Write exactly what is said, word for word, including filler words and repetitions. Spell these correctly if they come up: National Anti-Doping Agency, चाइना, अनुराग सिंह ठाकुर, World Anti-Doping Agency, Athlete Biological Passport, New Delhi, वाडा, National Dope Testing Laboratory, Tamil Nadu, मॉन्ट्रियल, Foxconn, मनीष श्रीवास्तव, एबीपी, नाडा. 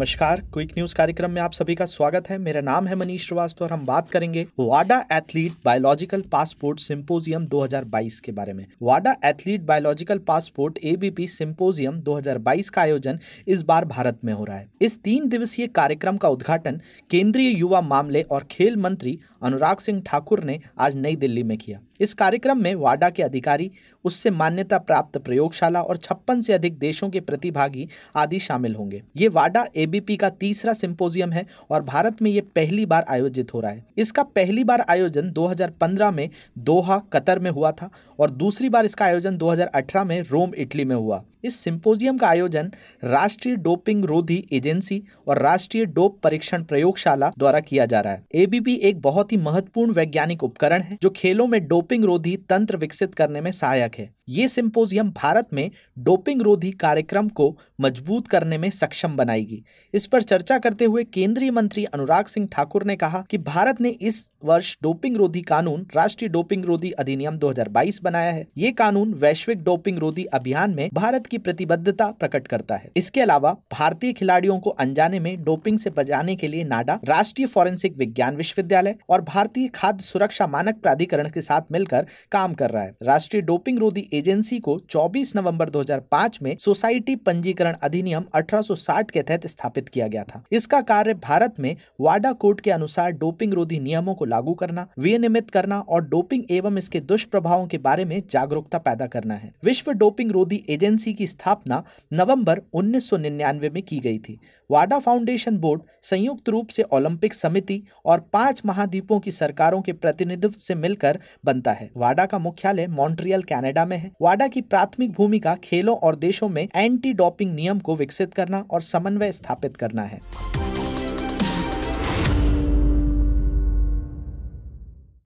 नमस्कार, quick news कार्यक्रम में आप सभी का स्वागत है। मेरा नाम है मनीष श्रीवास्तव और हम बात करेंगे वाडा एथलीट बायोलॉजिकल पासपोर्ट सिंपोजियम दो हज़ार बाईस के बारे में। वाडा athlete biological passport एबीपी symposium दो हज़ार बाईस का आयोजन इस बार भारत में हो रहा है। इस तीन दिवसीय कार्यक्रम का उद्घाटन केंद्रीय युवा मामले और खेल मंत्री अनुराग सिंह ठाकुर ने आज नई दिल्ली में किया। इस कार्यक्रम में वाडा के अधिकारी, उससे मान्यता प्राप्त प्रयोगशाला और छप्पन से अधिक देशों के प्रतिभागी आदि शामिल होंगे। ये वाडा एबीपी का तीसरा सिंपोजियम है और भारत में ये पहली बार आयोजित हो रहा है। इसका पहली बार आयोजन दो हज़ार पंद्रह में दोहा कतर में हुआ था और दूसरी बार इसका आयोजन दो हज़ार अठारह में रोम इटली में हुआ। इस सिंपोजियम का आयोजन राष्ट्रीय डोपिंग रोधी एजेंसी और राष्ट्रीय डोप परीक्षण प्रयोगशाला द्वारा किया जा रहा है। एबीपी एक बहुत ही महत्वपूर्ण वैज्ञानिक उपकरण है जो खेलों में डोपिंग रोधी तंत्र विकसित करने में सहायक है। ये सिंपोजियम भारत में डोपिंग रोधी कार्यक्रम को मजबूत करने में सक्षम बनाएगी। इस पर चर्चा करते हुए केंद्रीय मंत्री अनुराग सिंह ठाकुर ने कहा कि भारत ने इस वर्ष डोपिंग रोधी कानून राष्ट्रीय डोपिंग रोधी अधिनियम दो हज़ार बाईस बनाया है। ये कानून वैश्विक डोपिंग रोधी अभियान में भारत की प्रतिबद्धता प्रकट करता है। इसके अलावा भारतीय खिलाड़ियों को अनजाने में डोपिंग से बचाने के लिए नाडा, राष्ट्रीय फॉरेंसिक विज्ञान विश्वविद्यालय और भारतीय खाद्य सुरक्षा मानक प्राधिकरण के साथ मिलकर काम कर रहा है। राष्ट्रीय डोपिंग रोधी एजेंसी को चौबीस नवंबर दो हज़ार पाँच में सोसाइटी पंजीकरण अधिनियम अठारह सौ साठ के तहत स्थापित किया गया था। इसका कार्य भारत में वाडा कोड के अनुसार डोपिंग रोधी नियमों को लागू करना, विनियमित करना और डोपिंग एवं इसके दुष्प्रभावों के बारे में जागरूकता पैदा करना है। विश्व डोपिंग रोधी एजेंसी की स्थापना नवंबर उन्नीस सौ निन्यानवे में की गई थी। वाडा फाउंडेशन बोर्ड संयुक्त रूप से ओलंपिक समिति और पांच महाद्वीपों की सरकारों के प्रतिनिधित्व से मिलकर बनता है। वाडा का मुख्यालय मॉन्ट्रियल कनाडा में है। वाडा की प्राथमिक भूमिका खेलों और देशों में एंटी डोपिंग नियम को विकसित करना और समन्वय स्थापित करना है।